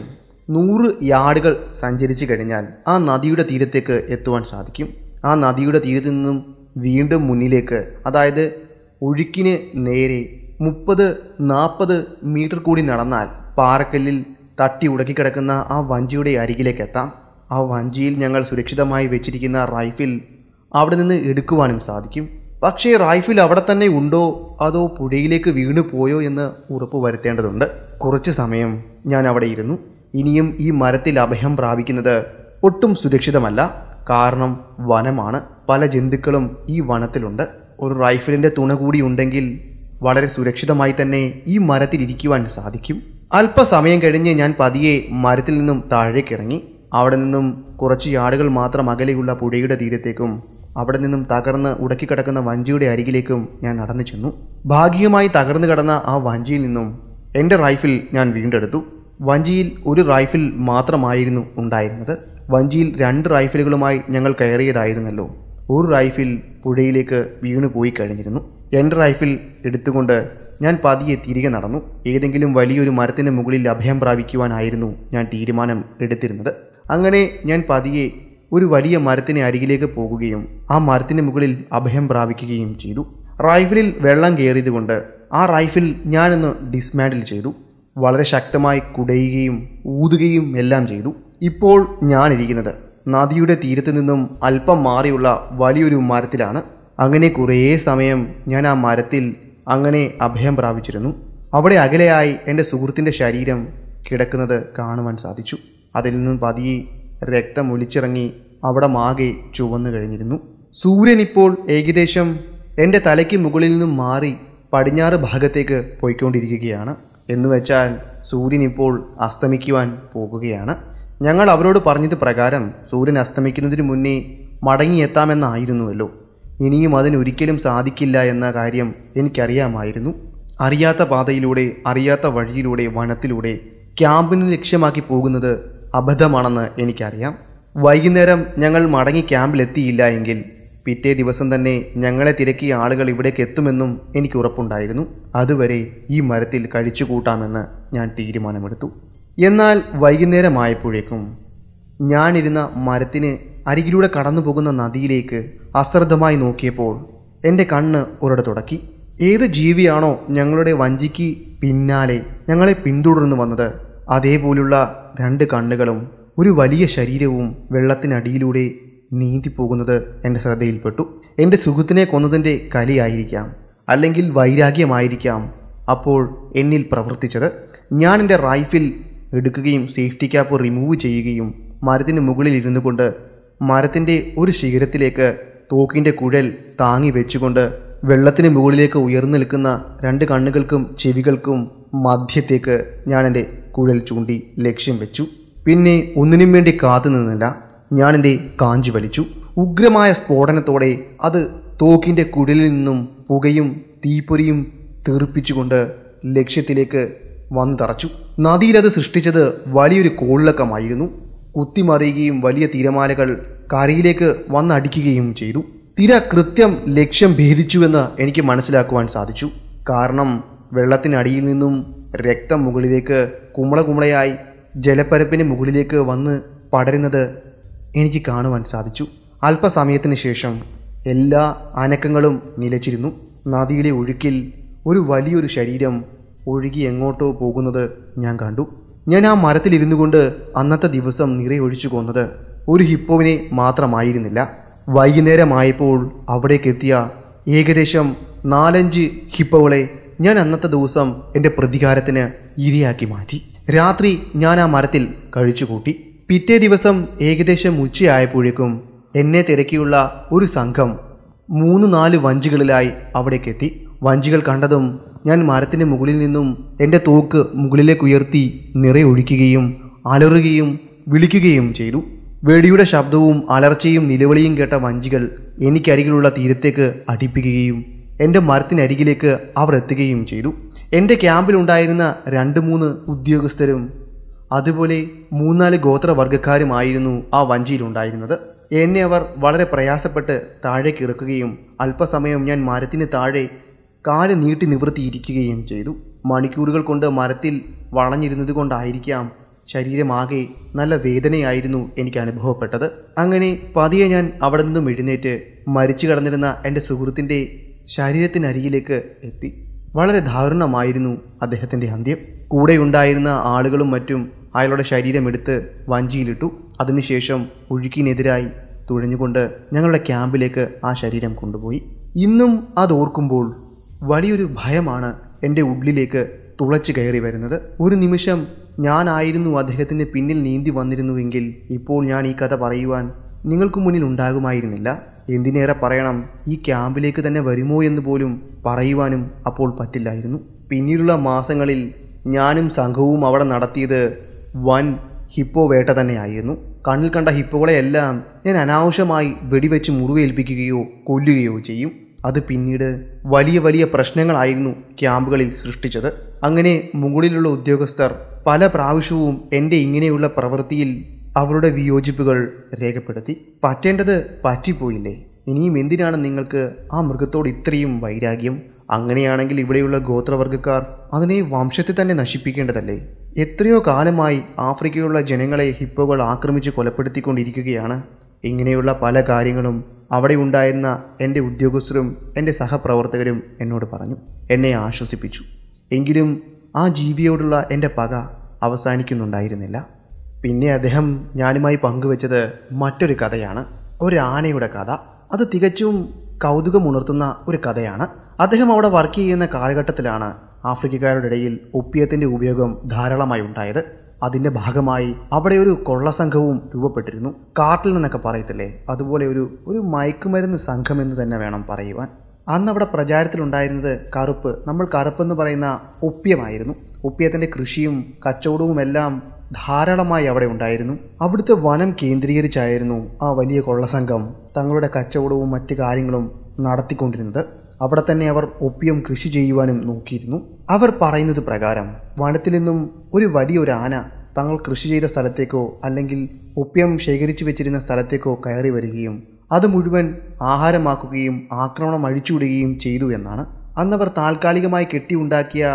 100 യാർഡുകൾ സഞ്ചരിച്ചു കഴിഞ്ഞാൽ ആ നദിയുടെ തീരത്തേക്ക് എത്തുവാൻ സാധിക്കും. ആ നദിയുടെ തീരത്തു നിന്നും വീണ്ടും മുന്നിലേക്ക്, അതായത് ഒഴുക്കിന് നേരെ 30-40 മീറ്റർ കൂടി നടന്നാൽ പാറക്കല്ലിൽ തട്ടി ഉടക്കിക്കിടക്കുന്ന ആ വഞ്ചിയുടെ അരികിലേക്ക് എത്താം. ആ വഞ്ചിയിൽ ഞങ്ങൾ സുരക്ഷിതമായി വെച്ചിരിക്കുന്ന റൈഫിൽ അവിടെ നിന്ന് എടുക്കുവാനും സാധിക്കും. പക്ഷേ റൈഫിൽ അവിടെ തന്നെ ഉണ്ടോ അതോ പുഴയിലേക്ക് വീണു പോയോ എന്ന് ഉറപ്പ് വരുത്തേണ്ടതുണ്ട്. കുറച്ച് സമയം ഞാൻ അവിടെ ഇരുന്നു. ഇനിയും ഈ മരത്തിൽ അഭയം പ്രാപിക്കുന്നത് ഒട്ടും സുരക്ഷിതമല്ല. കാരണം വനമാണ്, പല ജന്തുക്കളും ഈ വനത്തിലുണ്ട്. ഒരു റൈഫിലിൻ്റെ തുണ കൂടി ഉണ്ടെങ്കിൽ വളരെ സുരക്ഷിതമായി തന്നെ ഈ മരത്തിലിരിക്കുവാൻ സാധിക്കും. അല്പസമയം കഴിഞ്ഞ് ഞാൻ പതിയെ മരത്തിൽ നിന്നും താഴേക്കിറങ്ങി. അവിടെ നിന്നും കുറച്ച് യാർഡുകൾ മാത്രം അകലെയുള്ള പുഴയുടെ തീരത്തേക്കും അവിടെ നിന്നും തകർന്ന് ഉടക്കിക്കിടക്കുന്ന വഞ്ചിയുടെ അരികിലേക്കും ഞാൻ നടന്നു ചെന്നു. ഭാഗികമായി തകർന്നു കിടന്ന ആ വഞ്ചിയിൽ നിന്നും എൻ്റെ റൈഫിൽ ഞാൻ വീണ്ടെടുത്തു. വഞ്ചിയിൽ ഒരു റൈഫിൽ മാത്രമായിരുന്നു ഉണ്ടായിരുന്നത്. വഞ്ചിയിൽ രണ്ട് റൈഫിലുകളുമായി ഞങ്ങൾ കയറിയതായിരുന്നല്ലോ. ഒരു റൈഫിൽ പുഴയിലേക്ക് വീണുപോയി കഴിഞ്ഞിരുന്നു. എൻ്റെ റൈഫിൽ എടുത്തുകൊണ്ട് ഞാൻ പതിയെ തിരികെ നടന്നു. ഏതെങ്കിലും വലിയൊരു മരത്തിന് മുകളിൽ അഭയം പ്രാപിക്കുവാനായിരുന്നു ഞാൻ തീരുമാനം എടുത്തിരുന്നത്. അങ്ങനെ ഞാൻ പതിയെ ഒരു വലിയ മരത്തിന് അരികിലേക്ക് പോകുകയും ആ മരത്തിന് മുകളിൽ അഭയം പ്രാപിക്കുകയും ചെയ്തു. റൈഫിലിൽ വെള്ളം കയറിയതുകൊണ്ട് ആ റൈഫിൽ ഞാനൊന്ന് ഡിസ്മാൻഡിൽ ചെയ്തു. വളരെ ശക്തമായി കുടയുകയും ഊതുകയും എല്ലാം ചെയ്തു. ഇപ്പോൾ ഞാനിരിക്കുന്നത് നദിയുടെ തീരത്ത് നിന്നും അല്പം മാറിയുള്ള വലിയൊരു മരത്തിലാണ്. അങ്ങനെ കുറേ സമയം ഞാൻ ആ മരത്തിൽ അങ്ങനെ അഭയം പ്രാപിച്ചിരുന്നു. അവിടെ അകലെയായി എൻ്റെ സുഹൃത്തിൻ്റെ ശരീരം കിടക്കുന്നത് കാണുവാൻ സാധിച്ചു. അതിൽ നിന്നും പതിയെ രക്തം ഒലിച്ചിറങ്ങി അവിടെ മാകെ ചുവന്നു കഴിഞ്ഞിരുന്നു. സൂര്യനിപ്പോൾ ഏകദേശം എൻ്റെ തലയ്ക്ക് മുകളിൽ നിന്നും മാറി പടിഞ്ഞാറ് ഭാഗത്തേക്ക് പോയിക്കൊണ്ടിരിക്കുകയാണ്. എന്നുവെച്ചാൽ സൂര്യനിപ്പോൾ അസ്തമിക്കുവാൻ പോകുകയാണ്. ഞങ്ങൾ അവരോട് പറഞ്ഞത് പ്രകാരം സൂര്യൻ അസ്തമിക്കുന്നതിന് മുന്നേ മടങ്ങിയെത്താമെന്നായിരുന്നുവല്ലോ. ഇനിയും അതിനൊരിക്കലും സാധിക്കില്ല എന്ന കാര്യം എനിക്കറിയാമായിരുന്നു. അറിയാത്ത പാതയിലൂടെ അറിയാത്ത വഴിയിലൂടെ വനത്തിലൂടെ ക്യാമ്പിന് ലക്ഷ്യമാക്കി പോകുന്നത് അബദ്ധമാണെന്ന് എനിക്കറിയാം. വൈകുന്നേരം ഞങ്ങൾ മടങ്ങി ക്യാമ്പിലെത്തിയില്ല എങ്കിൽ പിറ്റേ ദിവസം തന്നെ ഞങ്ങളെ തിരക്കിയ ആളുകൾ ഇവിടേക്ക് എത്തുമെന്നും എനിക്ക് ഉറപ്പുണ്ടായിരുന്നു. അതുവരെ ഈ മരത്തിൽ കഴിച്ചു കൂട്ടാമെന്ന് ഞാൻ തീരുമാനമെടുത്തു. എന്നാൽ വൈകുന്നേരമായപ്പോഴേക്കും ഞാനിരുന്ന മരത്തിന് അരികിലൂടെ കടന്നു പോകുന്ന നദിയിലേക്ക് അശ്രദ്ധമായി നോക്കിയപ്പോൾ എൻ്റെ കണ്ണ് ഒരിടത്തുടക്കി. ഏത് ജീവിയാണോ ഞങ്ങളുടെ വഞ്ചിക്ക് പിന്നാലെ ഞങ്ങളെ പിന്തുടർന്നു വന്നത് അതേപോലുള്ള രണ്ട് കണ്ണുകളും ഒരു വലിയ ശരീരവും വെള്ളത്തിനടിയിലൂടെ നീന്തിപ്പോകുന്നത് എൻ്റെ ശ്രദ്ധയിൽപ്പെട്ടു. എൻ്റെ സുഹൃത്തിനെ കൊന്നതിൻ്റെ കലിയായിരിക്കാം, അല്ലെങ്കിൽ വൈരാഗ്യമായിരിക്കാം അപ്പോൾ എന്നിൽ പ്രവർത്തിച്ചത്. ഞാൻ എൻ്റെ റൈഫിൽ എടുക്കുകയും സേഫ്റ്റി ക്യാപ്പ് റിമൂവ് ചെയ്യുകയും മരത്തിന് മുകളിൽ ഇരുന്നു കൊണ്ട് മരത്തിൻ്റെ ഒരു ശിഖരത്തിലേക്ക് തോക്കിൻ്റെ കുഴൽ താങ്ങി വെച്ചുകൊണ്ട് വെള്ളത്തിന് മുകളിലേക്ക് ഉയർന്നു നിൽക്കുന്ന രണ്ട് കണ്ണുകൾക്കും ചെവികൾക്കും മധ്യത്തേക്ക് ഞാൻ എൻ്റെ കുഴൽ ചൂണ്ടി ലക്ഷ്യം വെച്ചു. പിന്നെ ഒന്നിനും വേണ്ടി കാത്തു നിന്നില്ല. ഞാനെൻ്റെ കാഞ്ചു വലിച്ചു. ഉഗ്രമായ സ്ഫോടനത്തോടെ അത് തോക്കിൻ്റെ കുഴലിൽ നിന്നും പുകയും തീപ്പൊരിയും തീർപ്പിച്ചുകൊണ്ട് ലക്ഷ്യത്തിലേക്ക് വന്നു തറച്ചു. നദിയിലത് സൃഷ്ടിച്ചത് വലിയൊരു കോളിളക്കമായിരുന്നു. കുത്തിമറിയുകയും വലിയ തിരമാലകൾ കരയിലേക്ക് വന്നടിക്കുകയും ചെയ്തു. തിര കൃത്യം ലക്ഷ്യം ഭേദിച്ചുവെന്ന് എനിക്ക് മനസ്സിലാക്കുവാൻ സാധിച്ചു. കാരണം വെള്ളത്തിനടിയിൽ നിന്നും രക്തം മുകളിലേക്ക് കുമളകുമളയായി ജലപ്പരപ്പിന് മുകളിലേക്ക് വന്ന് പടരുന്നത് എനിക്ക് കാണുവാൻ സാധിച്ചു. അല്പസമയത്തിന് ശേഷം എല്ലാ അനക്കങ്ങളും നിലച്ചിരുന്നു. നദിയിലെ ഒഴുക്കിൽ ഒരു വലിയൊരു ശരീരം ഒഴുകി എങ്ങോട്ടോ പോകുന്നത് ഞാൻ കണ്ടു. ഞാൻ ആ മരത്തിലിരുന്നു കൊണ്ട് അന്നത്തെ ദിവസം നിറയൊഴിച്ചു കൊന്നത് ഒരു ഹിപ്പോവിനെ മാത്രമായിരുന്നില്ല. വൈകുന്നേരമായപ്പോൾ അവിടേക്കെത്തിയ ഏകദേശം 4-5 ഹിപ്പോകളെ ഞാൻ അന്നത്തെ ദിവസം എൻ്റെ പ്രതികാരത്തിന് ഇരയാക്കി മാറ്റി. രാത്രി ഞാൻ ആ മരത്തിൽ കഴിച്ചു കൂട്ടി. പിറ്റേ ദിവസം ഏകദേശം ഉച്ചയായപ്പോഴേക്കും എന്നെ തിരക്കിയുള്ള ഒരു സംഘം 3-4 വഞ്ചികളിലായി അവിടേക്കെത്തി. വഞ്ചികൾ കണ്ടതും ഞാൻ മരത്തിന് മുകളിൽ നിന്നും എൻ്റെ തോക്ക് മുകളിലേക്ക് ഉയർത്തി നിറയൊഴിക്കുകയും അലറുകയും വിളിക്കുകയും ചെയ്തു. വെടിയുടെ ശബ്ദവും അലർച്ചയും നിലവിളിയും കേട്ട വഞ്ചികൾ എനിക്കരികിലുള്ള തീരത്തേക്ക് അടിപ്പിക്കുകയും എൻ്റെ മരത്തിനരികിലേക്ക് അവർ എത്തുകയും ചെയ്തു. എൻ്റെ ക്യാമ്പിലുണ്ടായിരുന്ന 2-3 ഉദ്യോഗസ്ഥരും അതുപോലെ 3-4 ഗോത്രവർഗ്ഗക്കാരുമായിരുന്നു ആ വഞ്ചിയിലുണ്ടായിരുന്നത്. എന്നെ അവർ വളരെ പ്രയാസപ്പെട്ട് താഴേക്കിറക്കുകയും അല്പസമയം ഞാൻ മരത്തിന് താഴെ കാല് നീട്ടി നിവർത്തിയിരിക്കുകയും ചെയ്തു. മണിക്കൂറുകൾ കൊണ്ട് മരത്തിൽ വളഞ്ഞിരുന്നത് കൊണ്ടായിരിക്കാം ശരീരമാകെ നല്ല വേദനയായിരുന്നു എനിക്ക് അനുഭവപ്പെട്ടത്. അങ്ങനെ പതിയെ ഞാൻ അവിടെ നിന്നും എഴുന്നേറ്റ് മരിച്ചു കിടന്നിരുന്ന എൻ്റെ സുഹൃത്തിൻ്റെ ശരീരത്തിനരികിലേക്ക് എത്തി. വളരെ ദാരുണമായിരുന്നു അദ്ദേഹത്തിൻ്റെ അന്ത്യം. കൂടെയുണ്ടായിരുന്ന ആളുകളും മറ്റും അയാളുടെ ശരീരമെടുത്ത് വഞ്ചിയിലിട്ടു. അതിനുശേഷം ഒഴുക്കിനെതിരായി തുഴഞ്ഞുകൊണ്ട് ഞങ്ങളുടെ ക്യാമ്പിലേക്ക് ആ ശരീരം കൊണ്ടുപോയി. ഇന്നും അതോർക്കുമ്പോൾ വലിയൊരു ഭയമാണ് എൻ്റെ ഉള്ളിലേക്ക് തുളച്ചു കയറി വരുന്നത്. ഒരു നിമിഷം ഞാനായിരുന്നു അദ്ദേഹത്തിൻ്റെ പിന്നിൽ നീന്തി വന്നിരുന്നുവെങ്കിൽ ഇപ്പോൾ ഞാൻ ഈ കഥ പറയുവാൻ നിങ്ങൾക്ക് മുന്നിൽ ഉണ്ടാകുമായിരുന്നില്ല. എന്തിനേറെ പറയണം, ഈ ക്യാമ്പിലേക്ക് തന്നെ വരുമോ എന്ന് പോലും പറയുവാനും അപ്പോൾ പറ്റില്ലായിരുന്നു. പിന്നീടുള്ള മാസങ്ങളിൽ ഞാനും സംഘവും അവിടെ നടത്തിയത് വൻ ഹിപ്പോ വേട്ട തന്നെയായിരുന്നു. കണ്ണിൽ കണ്ട ഹിപ്പോകളെയെല്ലാം ഞാൻ അനാവശ്യമായി വെടിവെച്ച് മുറിവേൽപ്പിക്കുകയോ കൊല്ലുകയോ ചെയ്യും. അത് പിന്നീട് വലിയ വലിയ പ്രശ്നങ്ങളായിരുന്നു ക്യാമ്പുകളിൽ സൃഷ്ടിച്ചത്. അങ്ങനെ മുകളിലുള്ള ഉദ്യോഗസ്ഥർ പല പ്രാവശ്യവും എൻ്റെ ഇങ്ങനെയുള്ള പ്രവൃത്തിയിൽ അവരുടെ വിയോജിപ്പുകൾ രേഖപ്പെടുത്തി. പറ്റേണ്ടത് പറ്റിപ്പോയില്ലേ? ഇനിയും എന്തിനാണ് നിങ്ങൾക്ക് ആ മൃഗത്തോട് ഇത്രയും വൈരാഗ്യം? അങ്ങനെയാണെങ്കിൽ ഇവിടെയുള്ള ഗോത്രവർഗ്ഗക്കാർ അതിനെ വംശത്തെ തന്നെ നശിപ്പിക്കേണ്ടതല്ലേ? എത്രയോ കാലമായി ആഫ്രിക്കയിലുള്ള ജനങ്ങളെ ഹിപ്പോകൾ ആക്രമിച്ച് കൊലപ്പെടുത്തിക്കൊണ്ടിരിക്കുകയാണ്. ഇങ്ങനെയുള്ള പല കാര്യങ്ങളും അവിടെ ഉണ്ടായിരുന്ന എൻ്റെ ഉദ്യോഗസ്ഥരും എൻ്റെ സഹപ്രവർത്തകരും എന്നോട് പറഞ്ഞു, എന്നെ ആശ്വസിപ്പിച്ചു. എങ്കിലും ആ ജീവിയോടുള്ള എൻ്റെ പക അവസാനിക്കുന്നുണ്ടായിരുന്നില്ല. പിന്നെ അദ്ദേഹം ഞാനുമായി പങ്കുവെച്ചത് മറ്റൊരു കഥയാണ്, ഒരാനയുടെ കഥ. അത് തികച്ചും കൗതുകമുണർത്തുന്ന ഒരു കഥയാണ്. അദ്ദേഹം അവിടെ വർക്ക് ചെയ്യുന്ന കാലഘട്ടത്തിലാണ് ആഫ്രിക്കക്കാരുടെ ഇടയിൽ ഒപ്പിയത്തിൻ്റെ ഉപയോഗം ധാരാളമായി ഉണ്ടായത്. അതിൻ്റെ ഭാഗമായി അവിടെ ഒരു കൊള്ളസംഘവും രൂപപ്പെട്ടിരുന്നു. കാട്ടിൽ നിന്നൊക്കെ പറയത്തില്ലേ, അതുപോലെ ഒരു മയക്കുമരുന്ന് സംഘം എന്ന് തന്നെ വേണം പറയുവാൻ. അന്ന് അവിടെ പ്രചാരത്തിലുണ്ടായിരുന്നത് കറുപ്പ്, നമ്മൾ കറുപ്പെന്ന് പറയുന്ന ഒപ്പിയമായിരുന്നു. ഒപ്പിയത്തിൻ്റെ കൃഷിയും കച്ചവടവുമെല്ലാം ധാരാളമായി അവിടെ ഉണ്ടായിരുന്നു. അവിടുത്തെ വനം കേന്ദ്രീകരിച്ചായിരുന്നു ആ വലിയ കൊള്ളസംഘം തങ്ങളുടെ കച്ചവടവും മറ്റ് കാര്യങ്ങളും നടത്തിക്കൊണ്ടിരുന്നത്. അവിടെ തന്നെ അവർ ഒപ്പിയം കൃഷി ചെയ്യുവാനും നോക്കിയിരുന്നു. അവർ പറയുന്നത് പ്രകാരം വനത്തിൽ നിന്നും ഒരു വലിയൊരു ആന തങ്ങൾ കൃഷി ചെയ്ത സ്ഥലത്തേക്കോ അല്ലെങ്കിൽ ഒപ്പിയം ശേഖരിച്ചു വെച്ചിരുന്ന സ്ഥലത്തേക്കോ കയറി വരികയും അത് മുഴുവൻ ആഹാരമാക്കുകയും ആക്രമണം അഴിച്ചുവിടുകയും ചെയ്തു എന്നാണ്. അന്നവർ താൽക്കാലികമായി കെട്ടിയുണ്ടാക്കിയ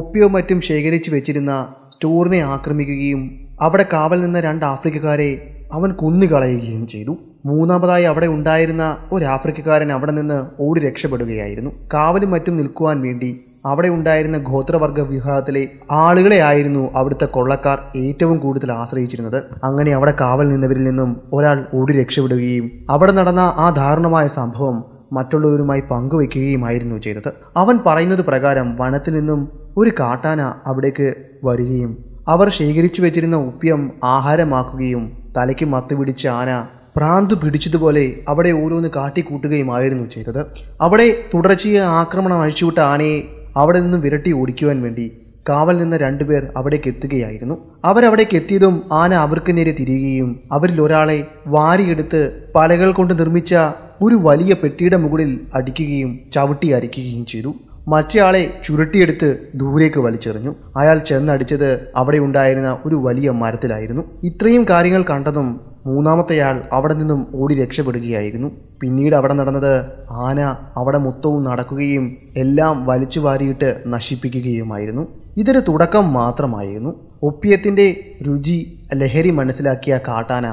ഒപ്പിയോ മറ്റും ശേഖരിച്ചു വെച്ചിരുന്ന സ്റ്റോറിനെ ആക്രമിക്കുകയും അവിടെ കാവൽ നിന്ന രണ്ട് ആഫ്രിക്കക്കാരെ അവൻ കൊന്നുകളയുകയും ചെയ്തു. മൂന്നാമതായി അവിടെ ഉണ്ടായിരുന്ന ഒരു ആഫ്രിക്കക്കാരൻ അവിടെ നിന്ന് ഓടി രക്ഷപ്പെടുകയായിരുന്നു. കാവലും മറ്റും നിൽക്കുവാൻ വേണ്ടി അവിടെ ഉണ്ടായിരുന്ന ഗോത്രവർഗ വിഭാഗത്തിലെ ആളുകളെ ആയിരുന്നു അവിടുത്തെ കൊള്ളക്കാർ ഏറ്റവും കൂടുതൽ ആശ്രയിച്ചിരുന്നത്. അങ്ങനെ അവിടെ കാവൽ നിന്നവരിൽ നിന്നും ഒരാൾ ഓടി രക്ഷപ്പെടുകയും അവിടെ നടന്ന ആ ദാരുണമായ സംഭവം മറ്റുള്ളവരുമായി പങ്കുവയ്ക്കുകയുമായിരുന്നു ചെയ്തത്. അവൻ പറയുന്നത് പ്രകാരം വനത്തിൽ നിന്നും ഒരു കാട്ടാന അവിടേക്ക് വരികയും അവർ ശേഖരിച്ചു വെച്ചിരുന്ന ഉപ്പിയം ആഹാരമാക്കുകയും തലയ്ക്ക് മത്തുപിടിച്ച ആന പ്രാന്ത് പിടിച്ചതുപോലെ അവിടെ ഓരോന്ന് കാട്ടിക്കൂട്ടുകയുമായിരുന്നു ചെയ്തത്. അവിടെ തുടർച്ചയായ ആക്രമണം അഴിച്ചുവിട്ട ആനയെ അവിടെ നിന്നും വിരട്ടി ഓടിക്കുവാൻ വേണ്ടി കാവൽ നിന്ന രണ്ടുപേർ അവിടേക്ക് എത്തുകയായിരുന്നു. അവരവിടേക്ക് എത്തിയതും ആന അവർക്ക് നേരെ തിരിയുകയും അവരിൽ ഒരാളെ വാരിയെടുത്ത് പലകൾ കൊണ്ട് നിർമ്മിച്ച ഒരു വലിയ പെട്ടിയുടെ മുകളിൽ അടിക്കുകയും ചവിട്ടി അരിക്കുകയും ചെയ്തു. മറ്റേയാളെ ചുരുട്ടിയെടുത്ത് ദൂരേക്ക് വലിച്ചെറിഞ്ഞു. അയാൾ ചെന്നടിച്ചത് അവിടെ ഉണ്ടായിരുന്ന ഒരു വലിയ മരത്തിലായിരുന്നു. ഇത്രയും കാര്യങ്ങൾ കണ്ടതും മൂന്നാമത്തെയാൾ അവിടെ നിന്നും ഓടി രക്ഷപ്പെടുകയായിരുന്നു. പിന്നീട് അവിടെ നടന്നത് ആന അവിടെ മൊത്തവും നടക്കുകയും എല്ലാം വലിച്ചു വാരിയിട്ട് നശിപ്പിക്കുകയുമായിരുന്നു. ഇതൊരു തുടക്കം മാത്രമായിരുന്നു. ഒപ്പിയത്തിൻ്റെ രുചി ലഹരി മനസ്സിലാക്കിയ കാട്ടാന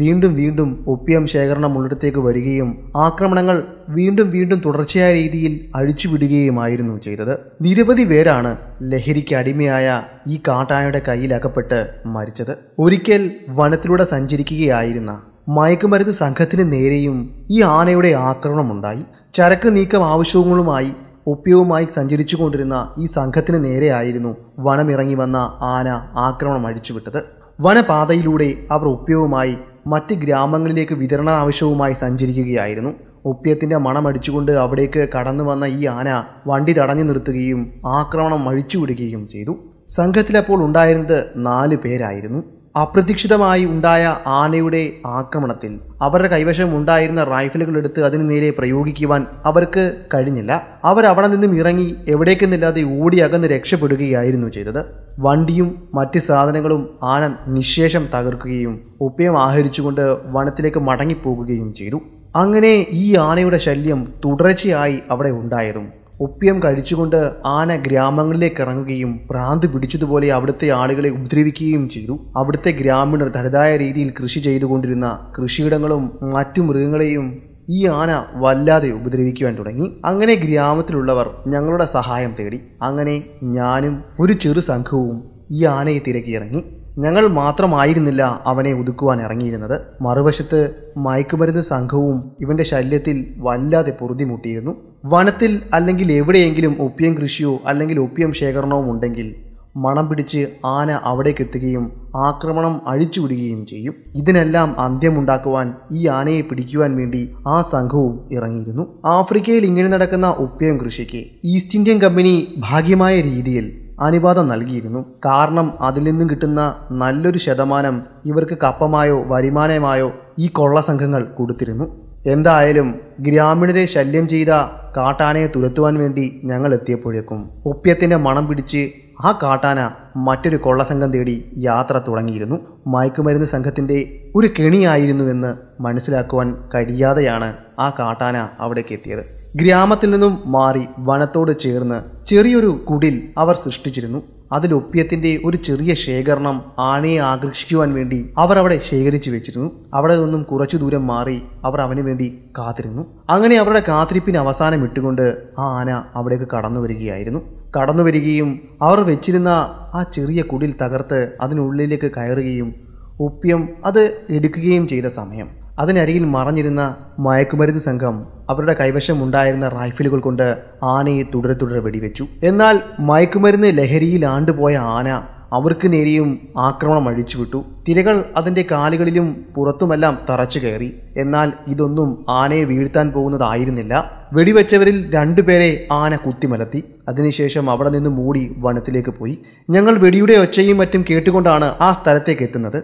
വീണ്ടും വീണ്ടും ഒപ്പിയം ശേഖരണം ഉള്ളിടത്തേക്ക് വരികയും ആക്രമണങ്ങൾ വീണ്ടും വീണ്ടും തുടർച്ചയായ രീതിയിൽ അഴിച്ചുവിടുകയുമായിരുന്നു ചെയ്തത്. നിരവധി പേരാണ് ലഹരിക്ക് അടിമയായ ഈ കാട്ടാനയുടെ കയ്യിൽ അകപ്പെട്ട് മരിച്ചത്. ഒരിക്കൽ വനത്തിലൂടെ സഞ്ചരിക്കുകയായിരുന്ന മയക്കുമരുന്ന് സംഘത്തിന് നേരെയും ഈ ആനയുടെ ആക്രമണമുണ്ടായി. ചരക്ക് നീക്കം ആവശ്യങ്ങളുമായി ഒപ്പിയവുമായി സഞ്ചരിച്ചു കൊണ്ടിരുന്ന ഈ സംഘത്തിന് നേരെയായിരുന്നു വനമിറങ്ങി വന്ന ആന ആക്രമണം അഴിച്ചുവിട്ടത്. വനപാതയിലൂടെ അവർ ഒപ്പിയവുമായി മറ്റ് ഗ്രാമങ്ങളിലേക്ക് വിതരണ ആവശ്യവുമായി സഞ്ചരിക്കുകയായിരുന്നു. ഒപ്പിയത്തിൻ്റെ മണമടിച്ചുകൊണ്ട് അവിടേക്ക് കടന്നു വന്ന ഈ ആന വണ്ടി തടഞ്ഞു നിർത്തുകയും ആക്രമണം അഴിച്ചുവിടുകയും ചെയ്തു. സംഘത്തിലപ്പോൾ ഉണ്ടായിരുന്നത് 4 പേരായിരുന്നു. അപ്രതീക്ഷിതമായി ഉണ്ടായ ആനയുടെ ആക്രമണത്തിൽ അവരുടെ കൈവശം ഉണ്ടായിരുന്ന റൈഫിലുകൾ എടുത്ത് അതിനു നേരെ പ്രയോഗിക്കുവാൻ അവർക്ക് കഴിഞ്ഞില്ല. അവരവിടെ നിന്നും ഇറങ്ങി എവിടേക്കെന്നില്ലാതെ ഓടി അകന്ന് രക്ഷപ്പെടുകയായിരുന്നു ചെയ്തത്. വണ്ടിയും മറ്റ് സാധനങ്ങളും ആന നിശേഷം തകർക്കുകയും ഒപ്പിയം ആഹരിച്ചുകൊണ്ട് വനത്തിലേക്ക് മടങ്ങിപ്പോകുകയും ചെയ്തു. അങ്ങനെ ഈ ആനയുടെ ശല്യം തുടർച്ചയായി അവിടെ ഉണ്ടായതും ഒപ്പിയം കഴിച്ചുകൊണ്ട് ആന ഗ്രാമങ്ങളിലേക്ക് ഇറങ്ങുകയും പ്രാന്ത് പിടിച്ചതുപോലെ അവിടുത്തെ ആളുകളെ ഉപദ്രവിക്കുകയും ചെയ്തു. അവിടുത്തെ ഗ്രാമീണർ തനതായ രീതിയിൽ കൃഷി ചെയ്തുകൊണ്ടിരുന്ന കൃഷിയിടങ്ങളും മറ്റു മൃഗങ്ങളെയും ഈ ആന വല്ലാതെ ഉപദ്രവിക്കുവാൻ തുടങ്ങി. അങ്ങനെ ഗ്രാമത്തിലുള്ളവർ ഞങ്ങളുടെ സഹായം തേടി. അങ്ങനെ ഞാനും ഒരു ചെറു സംഘവും ഈ ആനയെ തിരക്കിയിറങ്ങി. ഞങ്ങൾ മാത്രമായിരുന്നില്ല അവനെ ഒതുക്കുവാൻ ഇറങ്ങിയിരുന്നത്. മറുവശത്ത് മയക്കുമരുന്ന് സംഘവും ഇവൻ്റെ ശല്യത്തിൽ വല്ലാതെ പൊറുതിമുട്ടിയിരുന്നു. വനത്തിൽ അല്ലെങ്കിൽ എവിടെയെങ്കിലും ഒപ്പിയം കൃഷിയോ അല്ലെങ്കിൽ ഒപ്പിയം ശേഖരണവും ഉണ്ടെങ്കിൽ മണം പിടിച്ച് ആന അവിടേക്കെത്തുകയും ആക്രമണം അഴിച്ചുവിടുകയും ചെയ്യും. ഇതിനെല്ലാം അന്ത്യമുണ്ടാക്കുവാൻ ഈ ആനയെ പിടിക്കുവാൻ വേണ്ടി ആ സംഘവും ഇറങ്ങിയിരുന്നു. ആഫ്രിക്കയിൽ ഇങ്ങനെ നടക്കുന്ന ഉപ്പയം കൃഷിക്ക് ഈസ്റ്റ് ഇന്ത്യൻ കമ്പനി ഭാഗ്യമായ രീതിയിൽ അനുവാദം നൽകിയിരുന്നു. കാരണം അതിൽ നിന്നും കിട്ടുന്ന നല്ലൊരു ശതമാനം ഇവർക്ക് കപ്പമായോ വരുമാനമായോ ഈ കൊള്ള സംഘങ്ങൾ കൊടുത്തിരുന്നു. എന്തായാലും ഗ്രാമീണരെ ശല്യം ചെയ്ത കാട്ടാനയെ തുരത്തുവാൻ വേണ്ടി ഞങ്ങൾ എത്തിയപ്പോഴേക്കും ഉപ്പ്യത്തിൻ്റെ മണം പിടിച്ച് ആ കാട്ടാന മറ്റൊരു കൊള്ളസംഘം തേടി യാത്ര തുടങ്ങിയിരുന്നു. മയക്കുമരുന്ന് സംഘത്തിൻ്റെ ഒരു കെണിയായിരുന്നുവെന്ന് മനസ്സിലാക്കുവാൻ കഴിയാതെയാണ് ആ കാട്ടാന അവിടേക്ക് എത്തിയത്. ഗ്രാമത്തിൽ നിന്നും മാറി വനത്തോട് ചേർന്ന് ചെറിയൊരു കുടിൽ അവർ സൃഷ്ടിച്ചിരുന്നു. അതിൽ ഒപ്പ്യത്തിൻ്റെ ഒരു ചെറിയ ശേഖരണം ആനയെ ആകർഷിക്കുവാൻ വേണ്ടി അവർ അവിടെ ശേഖരിച്ചു വെച്ചിരുന്നു. അവിടെ നിന്നും കുറച്ചു ദൂരം മാറി അവർ അവന് വേണ്ടി കാത്തിരുന്നു. അങ്ങനെ അവരുടെ കാത്തിരിപ്പിന് അവസാനം ഇട്ടുകൊണ്ട് ആ ആന അവിടേക്ക് കടന്നു വരികയും അവർ വെച്ചിരുന്ന ആ ചെറിയ കുടിൽ തകർത്ത് അതിനുള്ളിലേക്ക് കയറുകയും ഒപ്പ്യം അത് എടുക്കുകയും ചെയ്ത സമയം അതിനരികിൽ മറഞ്ഞിരുന്ന മയക്കുമരുന്ന് സംഘം അവരുടെ കൈവശം ഉണ്ടായിരുന്ന റൈഫിലുകൾ കൊണ്ട് ആനയെ തുടരെ വെടിവെച്ചു. എന്നാൽ മയക്കുമരുന്ന് ലഹരിയിൽ ആണ്ടുപോയ ആന അവർക്ക് നേരെയും ആക്രമണം അഴിച്ചുവിട്ടു. തിരകൾ അതിൻ്റെ കാലുകളിലും പുറത്തുമെല്ലാം തറച്ചു കയറി. എന്നാൽ ഇതൊന്നും ആനയെ വീഴ്ത്താൻ പോകുന്നതായിരുന്നില്ല. വെടിവെച്ചവരിൽ രണ്ടുപേരെ ആന കുത്തിമലത്തി. അതിനുശേഷം അവിടെ നിന്ന് മൂടി വനത്തിലേക്ക് പോയി. ഞങ്ങൾ വെടിയുടെ ഒച്ചയും മറ്റും കേട്ടുകൊണ്ടാണ് ആ സ്ഥലത്തേക്ക് എത്തുന്നത്.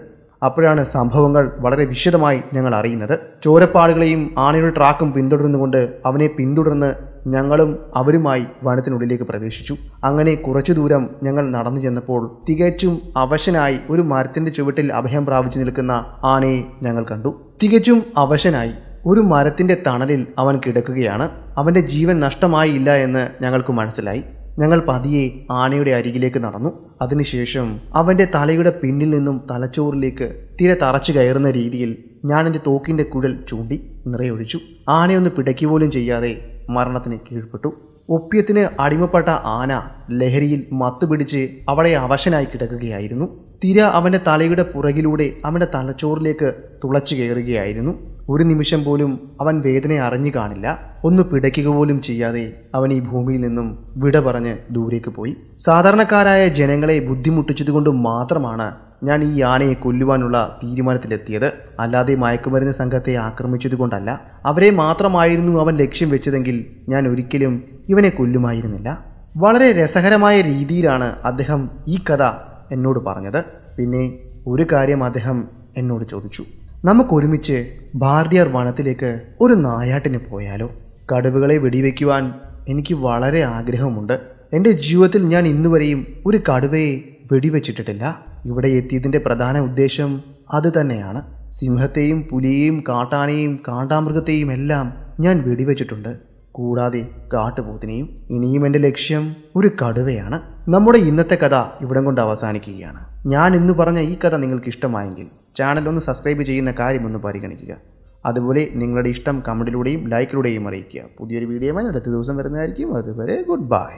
അപ്പോഴാണ് സംഭവങ്ങൾ വളരെ വിശദമായി ഞങ്ങൾ അറിയുന്നത്. ചോരപ്പാടുകളെയും ആനയുടെ ട്രാക്കും പിന്തുടർന്നുകൊണ്ട് അവനെ പിന്തുടർന്ന് ഞങ്ങളും അവരുമായി വനത്തിനുള്ളിലേക്ക് പ്രവേശിച്ചു. അങ്ങനെ കുറച്ചു ദൂരം ഞങ്ങൾ നടന്നു ചെന്നപ്പോൾ തികച്ചും അവശനായി ഒരു മരത്തിൻ്റെ ചുവട്ടിൽ അഭയം പ്രാപിച്ചു നിൽക്കുന്ന ആനയെ ഞങ്ങൾ കണ്ടു. തികച്ചും അവശനായി ഒരു മരത്തിൻ്റെ തണലിൽ അവൻ കിടക്കുകയാണ്. അവൻ്റെ ജീവൻ നഷ്ടമായില്ല എന്ന് ഞങ്ങൾക്ക് മനസ്സിലായി. ഞങ്ങൾ പതിയെ ആനയുടെ അരികിലേക്ക് നടന്നു. അതിനുശേഷം അവൻ്റെ തലയുടെ പിന്നിൽ നിന്നും തലച്ചോറിലേക്ക് തിര തറച്ചു കയറുന്ന രീതിയിൽ ഞാൻ എൻ്റെ തോക്കിൻ്റെ കുഴൽ ചൂണ്ടി നിറയൊഴിച്ചു. ആനയൊന്ന് പിടയ്ക്കുപോലും ചെയ്യാതെ മരണത്തിന് കീഴ്പ്പെട്ടു. ഒപ്പ്യത്തിന് അടിമപ്പെട്ട ആന ലഹരിയിൽ മത്തുപിടിച്ച് അവിടെ അവശനായി കിടക്കുകയായിരുന്നു. തിര അവൻ്റെ തലയുടെ പുറകിലൂടെ അവൻ്റെ തലച്ചോറിലേക്ക് തുളച്ചു കയറുകയായിരുന്നു. ഒരു നിമിഷം പോലും അവൻ വേദന അറിഞ്ഞു കാണില്ല. ഒന്ന് പിടയ്ക്കുക പോലും ചെയ്യാതെ അവൻ ഈ ഭൂമിയിൽ നിന്നും വിട പറഞ്ഞ് ദൂരേക്ക് പോയി. സാധാരണക്കാരായ ജനങ്ങളെ ബുദ്ധിമുട്ടിച്ചതുകൊണ്ട് മാത്രമാണ് ഞാൻ ഈ ആനയെ കൊല്ലുവാനുള്ള തീരുമാനത്തിലെത്തിയത്, അല്ലാതെ മയക്കുമരുന്ന് സംഘത്തെ ആക്രമിച്ചതുകൊണ്ടല്ല. അവരെ മാത്രമായിരുന്നു അവൻ ലക്ഷ്യം വെച്ചതെങ്കിൽ ഞാൻ ഒരിക്കലും ഇവനെ കൊല്ലുമായിരുന്നില്ല. വളരെ രസകരമായ രീതിയിലാണ് അദ്ദേഹം ഈ കഥ എന്നോട് പറഞ്ഞത്. പിന്നെ ഒരു കാര്യം അദ്ദേഹം എന്നോട് ചോദിച്ചു, നമുക്കൊരുമിച്ച് ബാർഡിയർ വനത്തിലേക്ക് ഒരു നായാട്ടിന് പോയാലോ? കടുവകളെ വെടിവെക്കുവാൻ എനിക്ക് വളരെ ആഗ്രഹമുണ്ട്. എൻ്റെ ജീവിതത്തിൽ ഞാൻ ഇന്നുവരെയും ഒരു കടുവയെ വെടിവെച്ചിട്ടിട്ടില്ല. ഇവിടെ എത്തിയതിൻ്റെ പ്രധാന ഉദ്ദേശം അത് തന്നെയാണ്. സിംഹത്തെയും പുലിയെയും കാട്ടാനയെയും കാണ്ടാമൃഗത്തെയും എല്ലാം ഞാൻ വെടിവെച്ചിട്ടുണ്ട്, കൂടാതെ കാട്ടുപോത്തിനെയും. ഇനിയും എൻ്റെ ലക്ഷ്യം ഒരു കടുവയാണ്. നമ്മുടെ ഇന്നത്തെ കഥ ഇവിടം കൊണ്ട് അവസാനിക്കുകയാണ്. ഞാൻ ഇന്ന് പറഞ്ഞ ഈ കഥ നിങ്ങൾക്ക് ഇഷ്ടമായെങ്കിൽ ചാനലൊന്ന് സബ്സ്ക്രൈബ് ചെയ്യുന്ന കാര്യമൊന്ന് പരിഗണിക്കുക. അതുപോലെ നിങ്ങളുടെ ഇഷ്ടം കമൻറ്റിലൂടെയും ലൈക്കിലൂടെയും അറിയിക്കുക. പുതിയൊരു വീഡിയോയുമായി അടുത്ത ദിവസം വരുന്നതായിരിക്കും. അതുവരെ ഗുഡ് ബൈ.